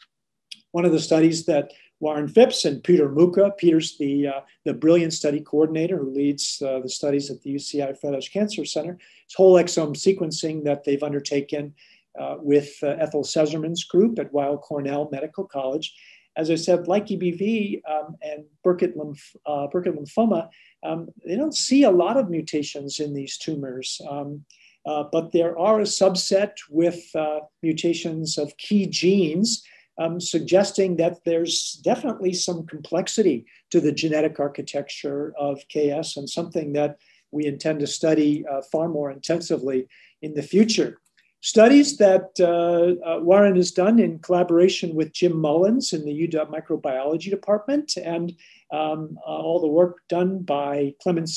One of the studies that Warren Phipps and Peter Mucha, Peter's the, uh, the brilliant study coordinator who leads uh, the studies at the U C I Fred Hutch Cancer Center, it's whole exome sequencing that they've undertaken uh, with uh, Ethel Sezerman's group at Weill Cornell Medical College. As I said, like E B V um, and Burkitt, lymph, uh, Burkitt lymphoma, um, they don't see a lot of mutations in these tumors, um, uh, but there are a subset with uh, mutations of key genes Um, suggesting that there's definitely some complexity to the genetic architecture of K S and something that we intend to study uh, far more intensively in the future. Studies that uh, uh, Warren has done in collaboration with Jim Mullins in the U W Microbiology Department and um, uh, all the work done by Clement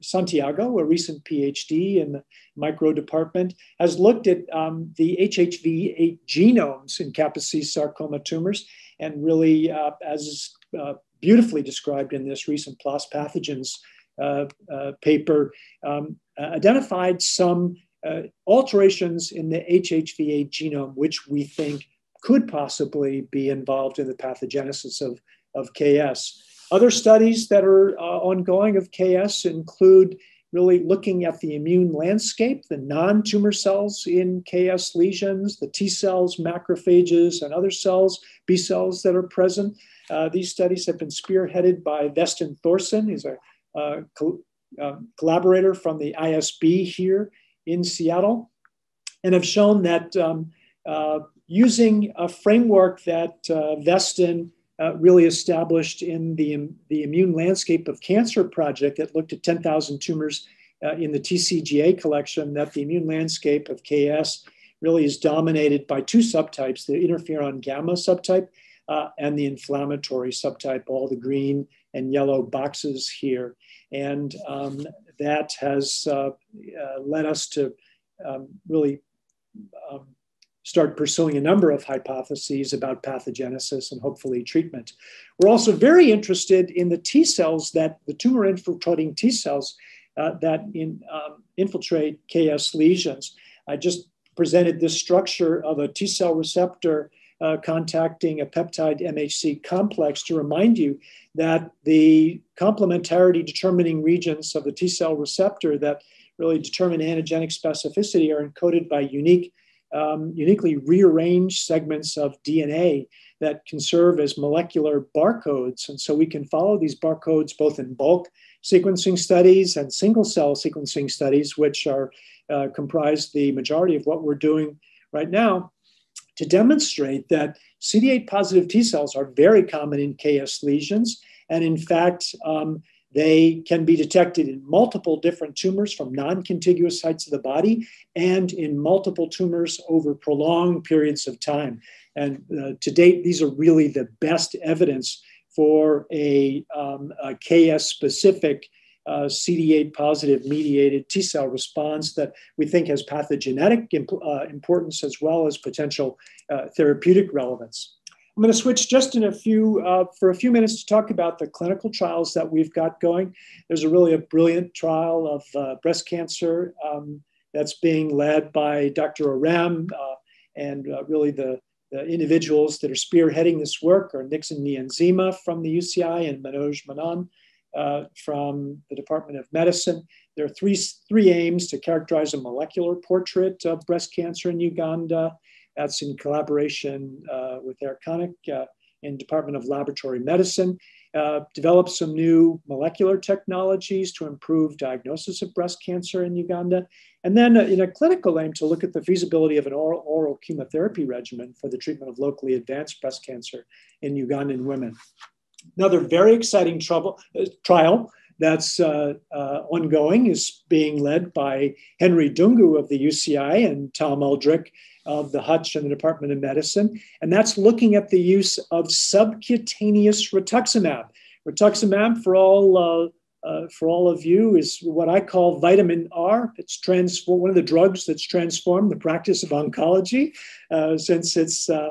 Santiago, a recent PhD in the micro department, has looked at um, the H H V eight genomes in Kaposi's sarcoma tumors and really, uh, as is uh, beautifully described in this recent PLOS Pathogens uh, uh, paper, um, identified some Uh, alterations in the H H V eight genome, which we think could possibly be involved in the pathogenesis of, of K S. Other studies that are uh, ongoing of K S include really looking at the immune landscape, the non-tumor cells in K S lesions, the T cells, macrophages, and other cells, B cells that are present. Uh, these studies have been spearheaded by Vestin Thorsen. He's a uh, co uh, collaborator from the I S B here in Seattle, and have shown that um, uh, using a framework that uh, Vestin uh, really established in the, um, the Immune Landscape of Cancer project that looked at ten thousand tumors uh, in the T C G A collection, that the immune landscape of K S really is dominated by two subtypes, the interferon gamma subtype uh, and the inflammatory subtype, all the green and yellow boxes here. And um, that has uh, uh, led us to um, really um, start pursuing a number of hypotheses about pathogenesis and hopefully treatment. We're also very interested in the T cells, that the tumor infiltrating T cells uh, that in, um, infiltrate K S lesions. I just presented this structure of a T cell receptor Uh, contacting a peptide M H C complex to remind you that the complementarity determining regions of the T cell receptor that really determine antigenic specificity are encoded by unique, um, uniquely rearranged segments of D N A that can serve as molecular barcodes. And so we can follow these barcodes both in bulk sequencing studies and single cell sequencing studies, which are uh, comprise the majority of what we're doing right now, to demonstrate that C D eight positive T cells are very common in K S lesions. And in fact, um, they can be detected in multiple different tumors from non-contiguous sites of the body and in multiple tumors over prolonged periods of time. And uh, to date, these are really the best evidence for a, um, a K S specific uh, C D eight positive mediated T cell response that we think has pathogenetic imp uh, importance as well as potential uh, therapeutic relevance. I'm going to switch just in a few, uh, for a few minutes to talk about the clinical trials that we've got going. There's a really a brilliant trial of uh, breast cancer um, that's being led by Doctor Orem uh, and uh, really the, the individuals that are spearheading this work are Nixon Nyanzima from the U C I and Manoj Menon uh, from the Department of Medicine. There are three, three aims to characterize a molecular portrait of breast cancer in Uganda. That's in collaboration uh, with Eric Connick uh, in Department of Laboratory Medicine, uh, developed some new molecular technologies to improve diagnosis of breast cancer in Uganda. And then uh, in a clinical aim to look at the feasibility of an oral, oral chemotherapy regimen for the treatment of locally advanced breast cancer in Ugandan women. Another very exciting trouble, uh, trial that's uh, uh, ongoing is being led by Henry Dungu of the U C I and Tom Aldrich of the Hutch and the Department of Medicine. And that's looking at the use of subcutaneous rituximab. Rituximab, for all, uh, uh, for all of you, is what I call vitamin R. It's transform one of the drugs that's transformed the practice of oncology uh, since its uh,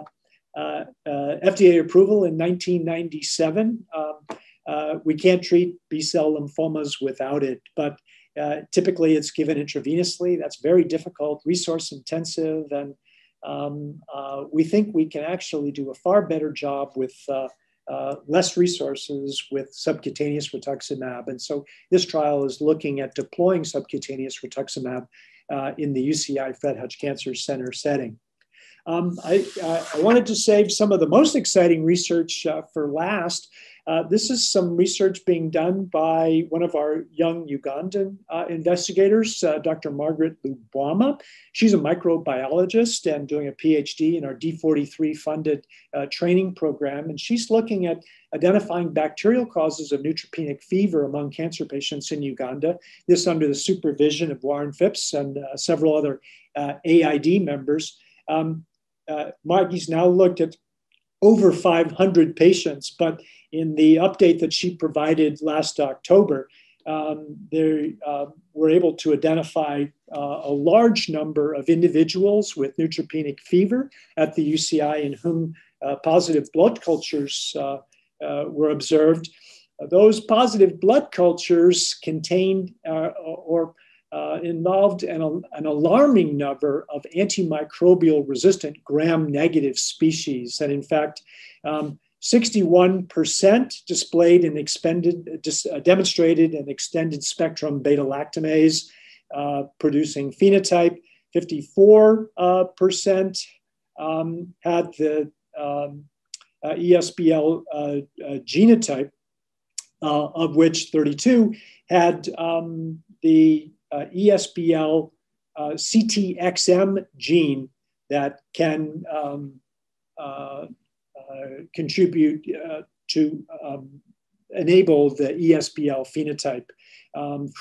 uh, uh, F D A approval in nineteen ninety-seven. Um, uh, we can't treat B-cell lymphomas without it, but uh, typically it's given intravenously. That's very difficult, resource intensive, and Um, uh, we think we can actually do a far better job with uh, uh, less resources with subcutaneous rituximab. And so this trial is looking at deploying subcutaneous rituximab uh, in the U C I Fred Hutch Cancer Center setting. Um, I, I wanted to save some of the most exciting research uh, for last. Uh, this is some research being done by one of our young Ugandan uh, investigators, uh, Doctor Margaret Lubwama. She's a microbiologist and doing a PhD in our D forty-three funded uh, training program. And she's looking at identifying bacterial causes of neutropenic fever among cancer patients in Uganda, this under the supervision of Warren Phipps and uh, several other uh, A I D members. Um, Uh, Margie's now looked at over five hundred patients, but in the update that she provided last October, um, they uh, were able to identify uh, a large number of individuals with neutropenic fever at the U C I in whom uh, positive blood cultures uh, uh, were observed. Those positive blood cultures contained uh, or Uh, involved an, an alarming number of antimicrobial resistant gram-negative species. And in fact, um, sixty-one percent displayed an expended, dis, uh, demonstrated an extended spectrum beta-lactamase uh, producing phenotype. fifty-four percent uh, um, had the um, uh, E S B L uh, uh, genotype, uh, of which thirty-two had um, the Uh, E S B L uh, C T X M gene that can um, uh, uh, contribute uh, to um, enable the E S B L phenotype.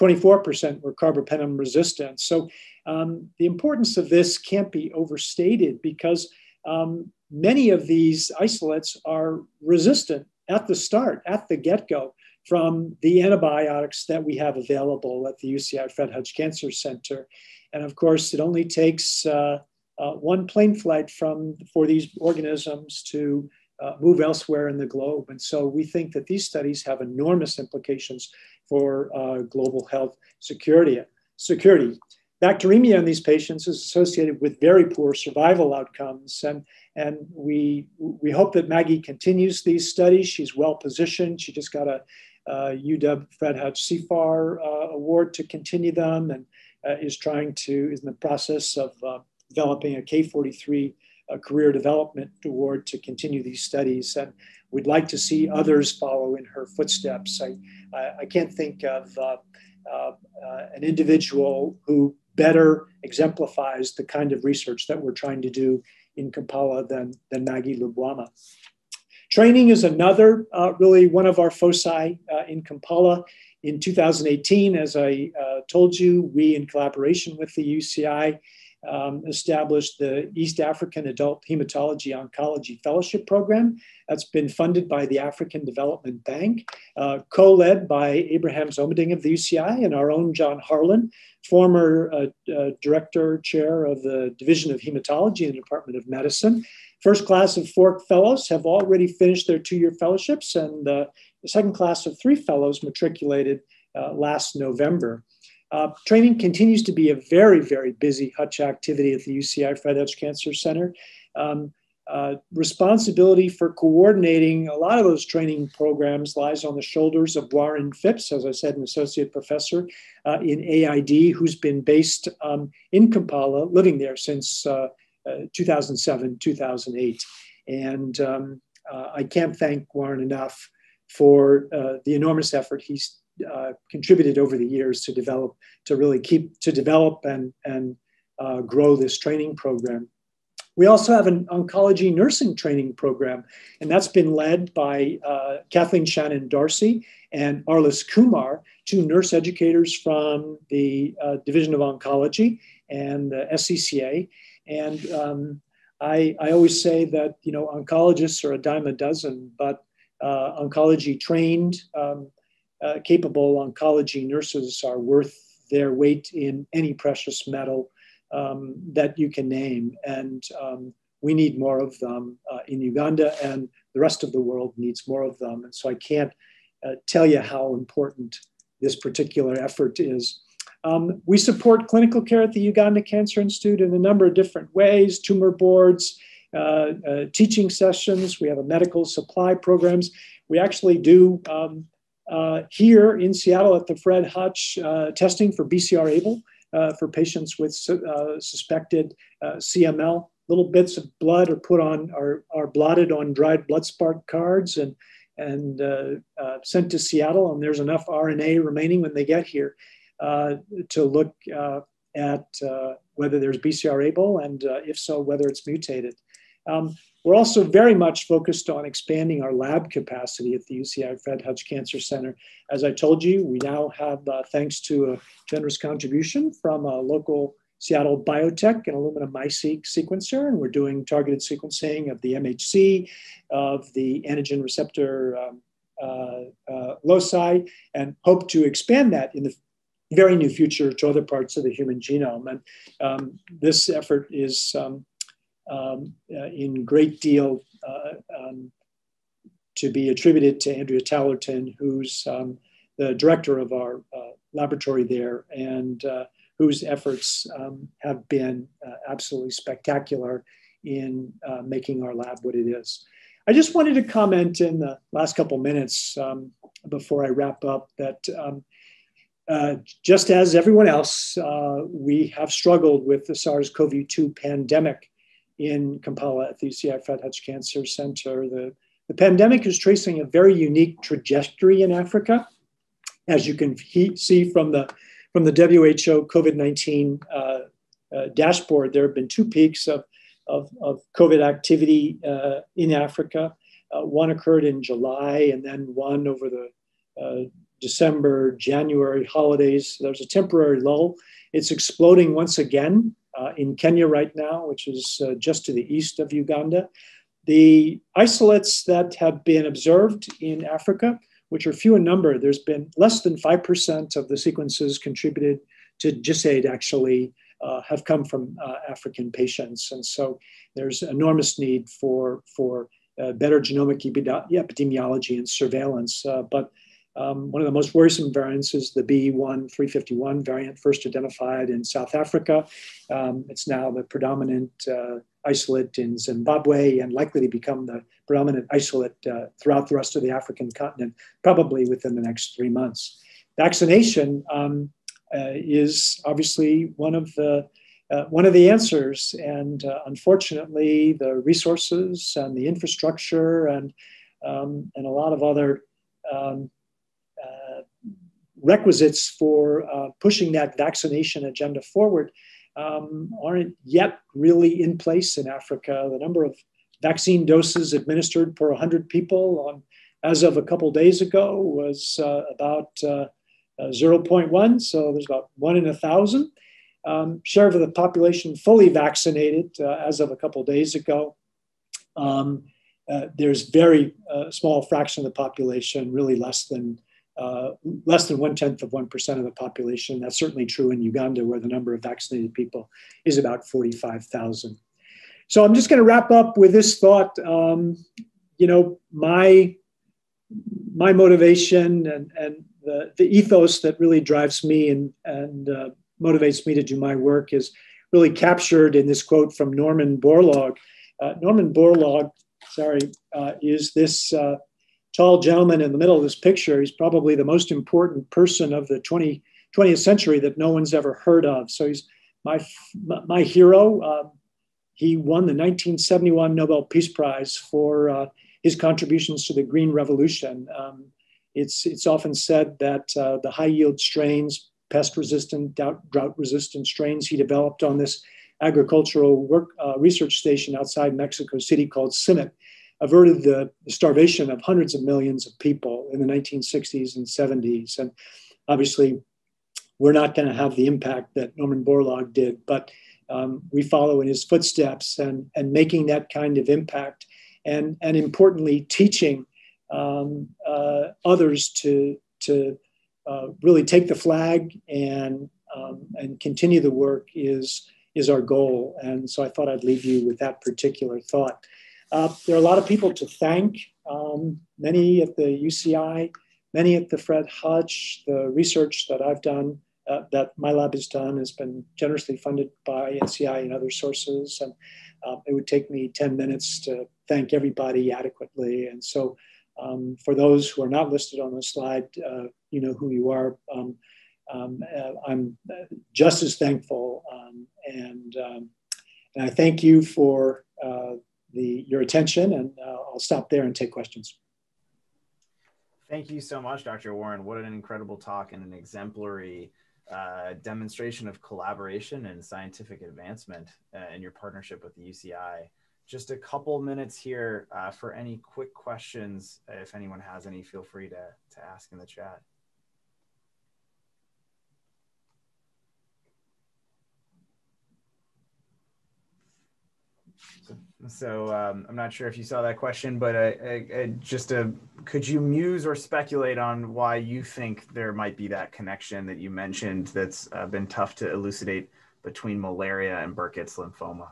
twenty-four percent um, were carbapenem resistant. So um, the importance of this can't be overstated because um, many of these isolates are resistant at the start, at the get-go, from the antibiotics that we have available at the U C I Fred Hutch Cancer Center. And of course, it only takes uh, uh, one plane flight from, for these organisms to uh, move elsewhere in the globe. And so we think that these studies have enormous implications for uh, global health security. security. Bacteremia in these patients is associated with very poor survival outcomes. And, and we, we hope that Maggie continues these studies. She's well positioned. She just got a Uh, U W Fred Hutch C F A R uh, award to continue them, and uh, is trying to, is in the process of uh, developing a K forty-three uh, career development award to continue these studies. And we'd like to see others follow in her footsteps. I, I, I can't think of uh, uh, uh, an individual who better exemplifies the kind of research that we're trying to do in Kampala than, than Maggie Lubwama. Training is another, uh, really one of our foci uh, in Kampala. In two thousand eighteen, as I uh, told you, we, in collaboration with the U C I, um, established the East African Adult Hematology Oncology Fellowship Program. That's been funded by the African Development Bank, uh, co-led by Abraham Zometing of the U C I and our own John Harlan, former uh, uh, director, chair of the Division of Hematology in the Department of Medicine. First class of four fellows have already finished their two-year fellowships, and uh, the second class of three fellows matriculated uh, last November. Uh, training continues to be a very, very busy Hutch activity at the U C I Fred Hutch Cancer Center. Um, uh, responsibility for coordinating a lot of those training programs lies on the shoulders of Warren Phipps, as I said, an associate professor uh, in A I D, who's been based um, in Kampala, living there since uh, uh, two thousand seven, two thousand eight. And um, uh, I can't thank Warren enough for uh, the enormous effort he's Uh, contributed over the years to develop, to really keep, to develop and, and uh, grow this training program. We also have an oncology nursing training program, and that's been led by uh, Kathleen Shannon Darcy and Arliss Kumar, two nurse educators from the uh, Division of Oncology and the S C C A. And um, I, I always say that, you know, oncologists are a dime a dozen, but uh, oncology trained, um, Uh, capable oncology nurses are worth their weight in any precious metal um, that you can name. And um, we need more of them uh, in Uganda, and the rest of the world needs more of them. And so I can't uh, tell you how important this particular effort is. Um, we support clinical care at the Uganda Cancer Institute in a number of different ways: tumor boards, uh, uh, teaching sessions. We have a medical supply programs. We actually do um, Uh, here in Seattle at the Fred Hutch, uh, testing for B C R A B L uh, for patients with su uh, suspected uh, C M L. Little bits of blood are put on, are, are blotted on dried blood spark cards and, and uh, uh, sent to Seattle. And there's enough R N A remaining when they get here uh, to look uh, at uh, whether there's B C R A B L and uh, if so, whether it's mutated. Um, We're also very much focused on expanding our lab capacity at the U C I Fred Hutch Cancer Center. As I told you, we now have, uh, thanks to a generous contribution from a local Seattle biotech, an Illumina MiSeq sequencer, and we're doing targeted sequencing of the M H C, of the antigen receptor um, uh, uh, loci, and hope to expand that in the very near future to other parts of the human genome. And um, this effort is um, Um, uh, in great deal uh, um, to be attributed to Andrea Tallerton, who's um, the director of our uh, laboratory there, and uh, whose efforts um, have been uh, absolutely spectacular in uh, making our lab what it is. I just wanted to comment in the last couple minutes um, before I wrap up that um, Uh, just as everyone else, uh, we have struggled with the SARS CoV two pandemic in Kampala at the U C I Fred Hutch Cancer Center. The, the pandemic is tracing a very unique trajectory in Africa, as you can see from the, from the W H O COVID nineteen uh, uh, dashboard. There have been two peaks of, of, of COVID activity uh, in Africa. Uh, one occurred in July, and then one over the uh, December, January holidays. There's a temporary lull. It's exploding once again Uh, in Kenya right now, which is uh, just to the east of Uganda. The isolates that have been observed in Africa, which are few in number, there's been less than five percent of the sequences contributed to GISAID actually uh, have come from uh, African patients. And so there's enormous need for, for uh, better genomic epidemiology and surveillance. Uh, but Um, one of the most worrisome variants is the B E one three fifty-one variant, first identified in South Africa. Um, it's now the predominant uh, isolate in Zimbabwe and likely to become the predominant isolate uh, throughout the rest of the African continent, probably within the next three months. Vaccination um, uh, is obviously one of the Uh, one of the answers, and uh, unfortunately, the resources and the infrastructure and um, and a lot of other Um, Uh, requisites for uh, pushing that vaccination agenda forward um, aren't yet really in place in Africa. The number of vaccine doses administered per one hundred people on, as of a couple days ago was uh, about uh, uh, zero point one, so there's about one in a thousand. um, share of the population fully vaccinated uh, as of a couple of days ago. Um, uh, there's very uh, small fraction of the population, really less than uh, less than one tenth of one percent of the population. That's certainly true in Uganda, where the number of vaccinated people is about forty-five thousand. So I'm just going to wrap up with this thought. Um, you know, my my motivation and and the, the ethos that really drives me and and uh, motivates me to do my work is really captured in this quote from Norman Borlaug. Uh, Norman Borlaug, sorry, uh, is this uh, tall gentleman in the middle of this picture. He's probably the most important person of the twentieth century that no one's ever heard of. So he's my, my hero. Uh, he won the nineteen seventy-one Nobel Peace Prize for uh, his contributions to the Green Revolution. Um, it's, it's often said that uh, the high-yield strains, pest-resistant, drought-resistant strains he developed on this agricultural work, uh, research station outside Mexico City called CIMIT averted the starvation of hundreds of millions of people in the nineteen sixties and seventies. And obviously, we're not going to have the impact that Norman Borlaug did, but um, we follow in his footsteps and, and making that kind of impact, and, and importantly, teaching um, uh, others to, to uh, really take the flag and, um, and continue the work is is our goal. And so I thought I'd leave you with that particular thought. Uh, there are a lot of people to thank, um, many at the U C I, many at the Fred Hutch. The research that I've done, uh, that my lab has done, has been generously funded by N C I and other sources. And uh, it would take me ten minutes to thank everybody adequately. And so um, for those who are not listed on the slide, uh, you know who you are. Um, Um, I'm just as thankful, um, and, um, and I thank you for uh, the, your attention, and uh, I'll stop there and take questions. Thank you so much, Doctor Warren. What an incredible talk and an exemplary uh, demonstration of collaboration and scientific advancement uh, in your partnership with the U C I. Just a couple minutes here uh, for any quick questions. If anyone has any, feel free to, to ask in the chat. So um, I'm not sure if you saw that question, but I, I, I just a, could you muse or speculate on why you think there might be that connection that you mentioned that's uh, been tough to elucidate between malaria and Burkitt's lymphoma?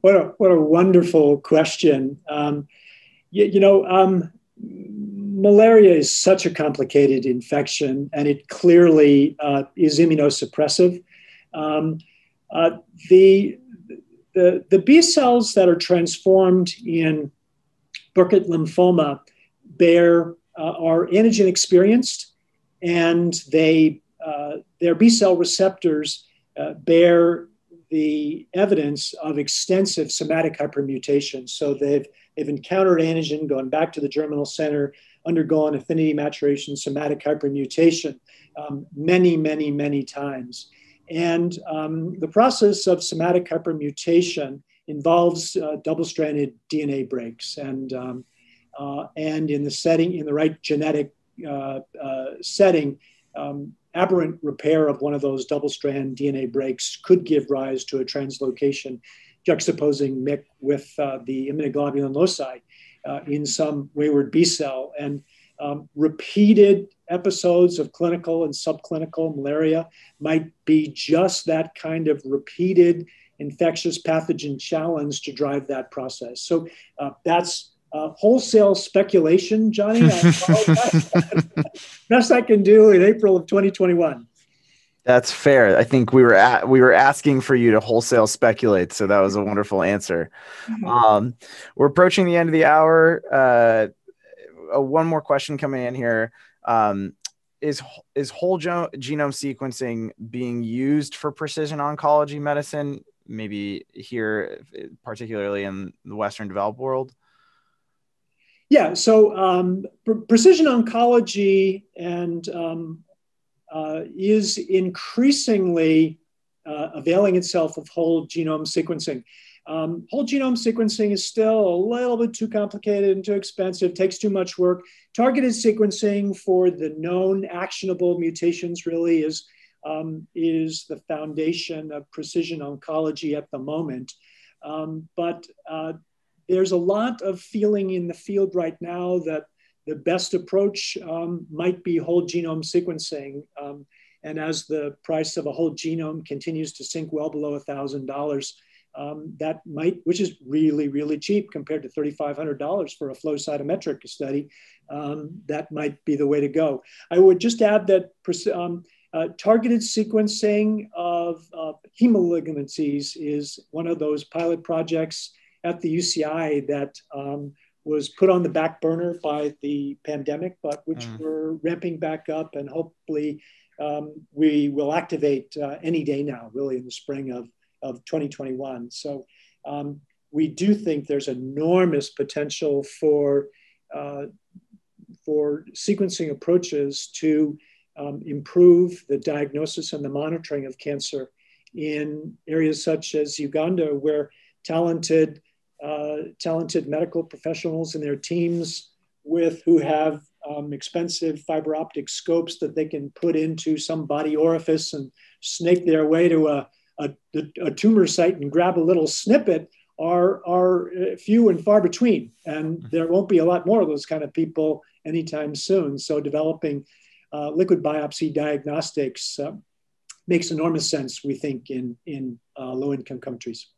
What a, what a wonderful question. Um, you, you know, um, malaria is such a complicated infection, and it clearly uh, is immunosuppressive. Um, Uh, the, the, the B cells that are transformed in Burkitt lymphoma bear, uh, are antigen experienced, and they, uh, their B cell receptors uh, bear the evidence of extensive somatic hypermutation. So they've, they've encountered antigen, gone back to the germinal center, undergone affinity maturation, somatic hypermutation um, many, many, many times. And um, the process of somatic hypermutation involves uh, double-stranded D N A breaks, and um, uh, and in the setting, in the right genetic uh, uh, setting, um, aberrant repair of one of those double-strand D N A breaks could give rise to a translocation, juxtaposing M Y C with uh, the immunoglobulin loci uh, in some wayward B cell, and um, repeated episodes of clinical and subclinical malaria might be just that kind of repeated infectious pathogen challenge to drive that process. So uh, that's uh, wholesale speculation, Johnny. Best I can do in April of twenty twenty-one. That's fair. I think we were at, we were asking for you to wholesale speculate, so that was a wonderful answer. Um, we're approaching the end of the hour. Uh, uh, one more question coming in here. Um, is, is whole genome sequencing being used for precision oncology medicine, maybe here, particularly in the Western developed world? Yeah, so um, pre precision oncology and um, uh, is increasingly uh, availing itself of whole genome sequencing. Um, whole genome sequencing is still a little bit too complicated and too expensive, takes too much work. Targeted sequencing for the known actionable mutations really is, um, is the foundation of precision oncology at the moment. Um, but uh, there's a lot of feeling in the field right now that the best approach um, might be whole genome sequencing. Um, and as the price of a whole genome continues to sink well below one thousand dollars, Um, that might, which is really, really cheap compared to three thousand five hundred dollars for a flow cytometric study, um, that might be the way to go. I would just add that um, uh, targeted sequencing of uh, hemolignancies is one of those pilot projects at the U C I that um, was put on the back burner by the pandemic, but which mm. we're ramping back up, and hopefully um, we will activate uh, any day now, really in the spring of of twenty twenty-one. So um, we do think there's enormous potential for, uh, for sequencing approaches to um, improve the diagnosis and the monitoring of cancer in areas such as Uganda, where talented, uh, talented medical professionals and their teams with who have Um, expensive fiber optic scopes that they can put into some body orifice and snake their way to a A, a tumor site and grab a little snippet are, are few and far between. And there won't be a lot more of those kind of people anytime soon. So developing uh, liquid biopsy diagnostics uh, makes enormous sense, we think, in, in uh, low-income countries.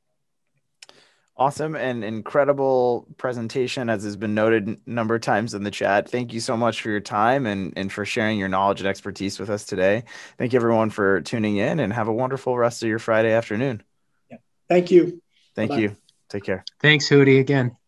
Awesome and incredible presentation, as has been noted a number of times in the chat. Thank you so much for your time and, and for sharing your knowledge and expertise with us today. Thank you, everyone, for tuning in, and have a wonderful rest of your Friday afternoon. Yeah. Thank you. Thank Bye-bye. you. Take care. Thanks, Hootie, again.